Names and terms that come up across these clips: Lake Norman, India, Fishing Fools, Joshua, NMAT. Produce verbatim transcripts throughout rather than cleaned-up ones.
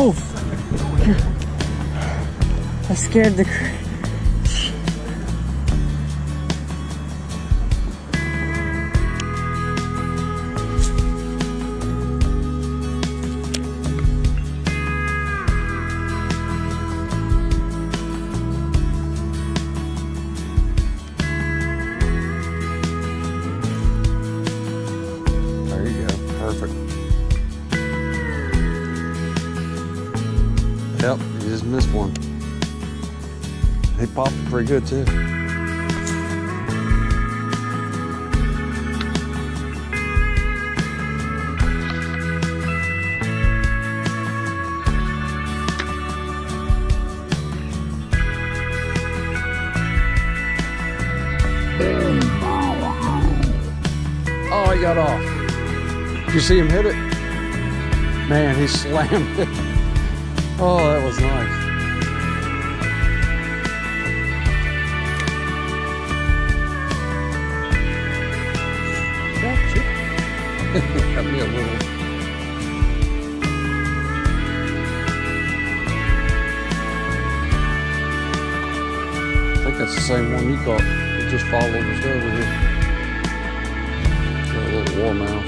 Oh, fuck. I scared the crap. Yep, you just missed one. He popped it pretty good too. Oh, he got off. Did you see him hit it? Man, he slammed it. Oh, that was nice. Gotcha. Got me a little. I think that's the same one you caught. It just followed us over here. Got a little warm mouth.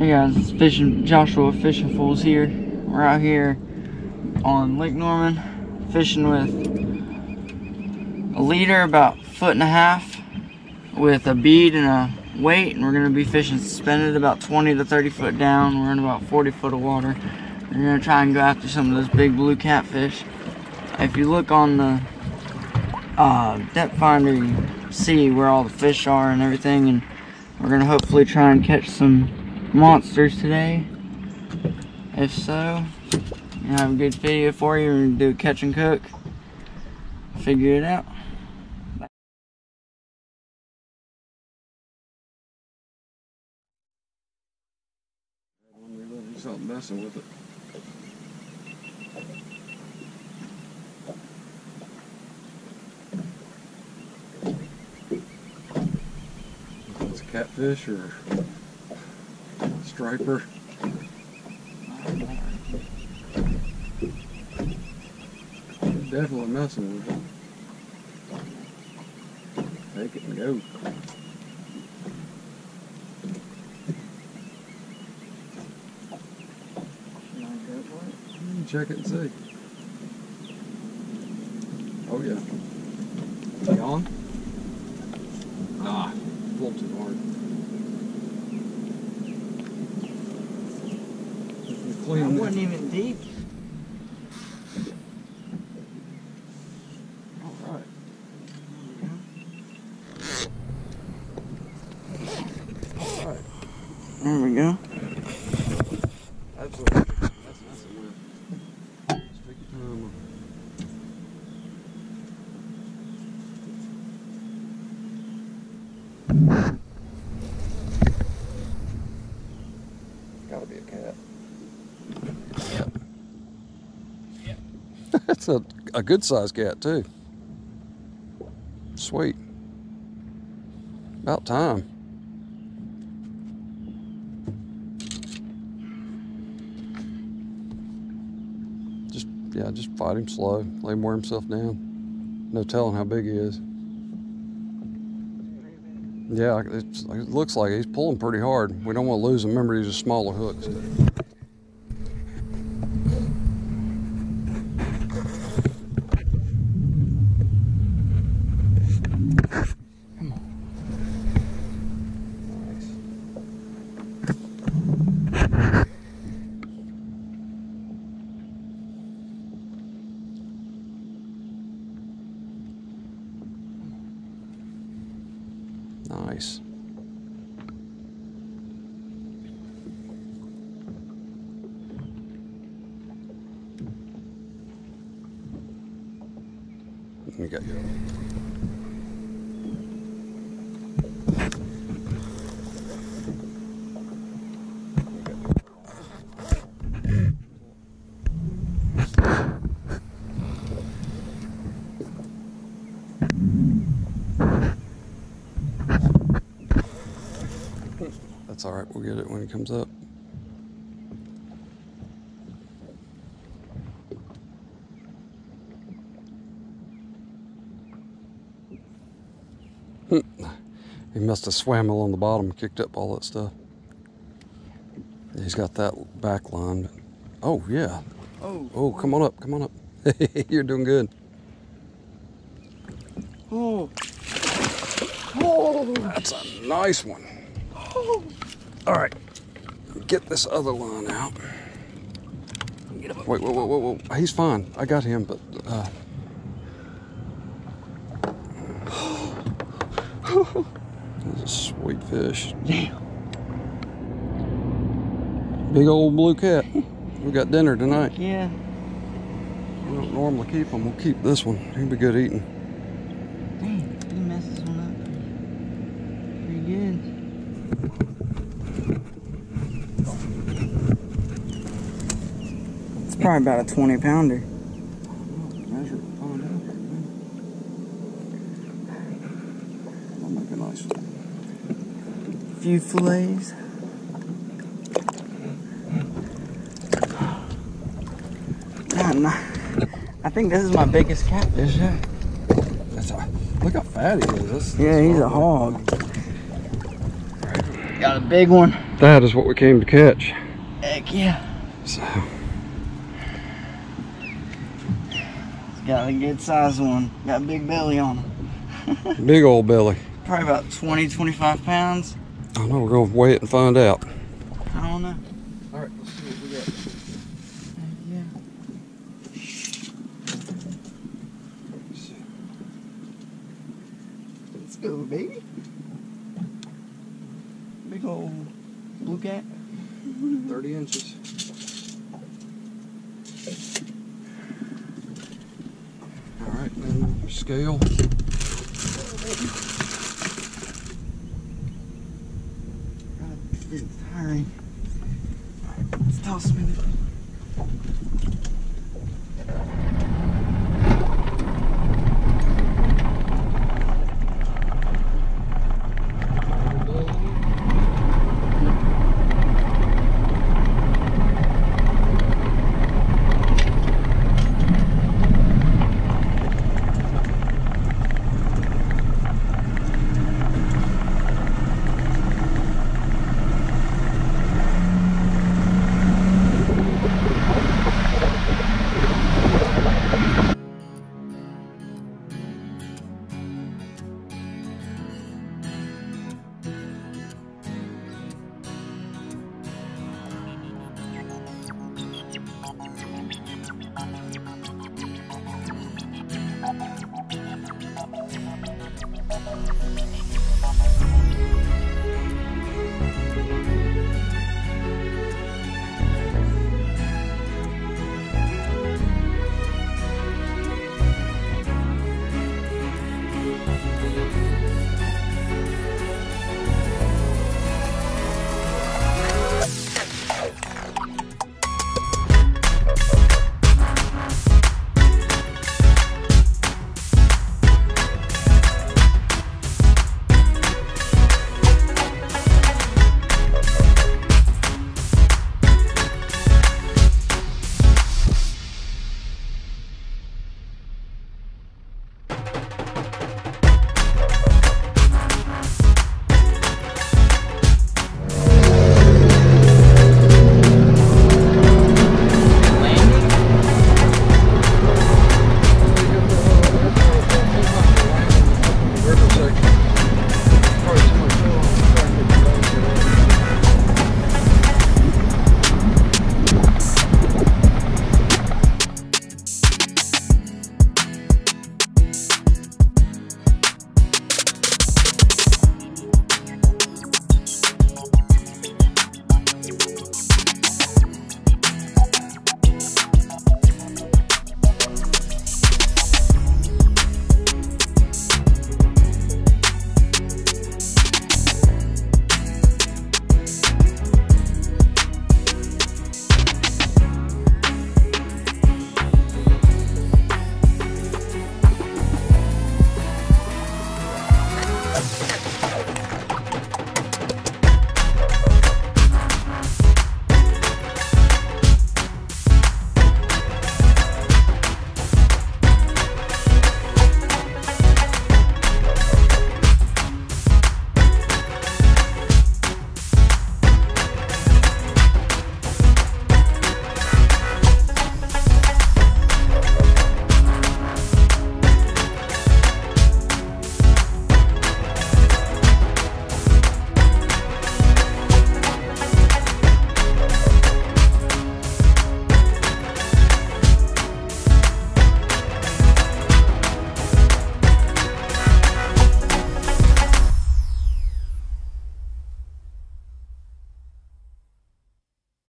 Hey guys, it's Fishing Joshua Fishing Fools here. We're out here on Lake Norman fishing with a leader about foot and a half with a bead and a weight, and we're going to be fishing suspended about twenty to thirty foot down. We're in about forty foot of water. We're going to try and go after some of those big blue catfish. If you look on the uh, depth finder, you see where all the fish are and everything, and we're going to hopefully try and catch some monsters today. If so, I have a good video for you. We're gonna do a catch and cook, figure it out. Something messing with it. It's a catfish or striper. Definitely messing with it. Take it and go. Should I go for it? Check it and see. Oh yeah. Is he on? Ah, a little too hard. I wasn't even deep. All right. All right. There we go. That's a, that's, that's a win. Let's take your time. Gotta be a cat. That's a, a good sized cat too. Sweet. About time. Just, yeah, just fight him slow. Let him wear himself down. No telling how big he is. Yeah, it's, it looks like he's pulling pretty hard. We don't want to lose him. Remember, these are smaller hooks. Nice. We got you. That's all right, we'll get it when it comes up. He must have swam along the bottom, kicked up all that stuff. He's got that back line. Oh, yeah. Oh, oh come on up, come on up. You're doing good. Oh. Oh. That's a nice one. Oh. All right, get this other line out. Get up. Wait, whoa, whoa, whoa, whoa. He's fine. I got him, but... Uh, that's a sweet fish. Yeah. Big old blue cat. We got dinner tonight. Yeah. We don't normally keep them. We'll keep this one. He'd be good eating. Dang, you messed this one up pretty good. It's probably about a twenty pounder. Few fillets. I think this is my biggest catfish. Yeah. That's a, look how fat he is. That's, yeah, that's he's a hog. Right. Got a big one. That is what we came to catch. Heck yeah. So it's got a good sized one. Got a big belly on him. Big old belly. Probably about twenty, twenty-five pounds. I don't know, we're going to weigh it and find out. I don't know. All right, let's see what we got. Yeah. Let's see. Let's go, baby. Big old blue cat. thirty inches. All right, then scale. It's tiring. Let's toss him in. Thank you.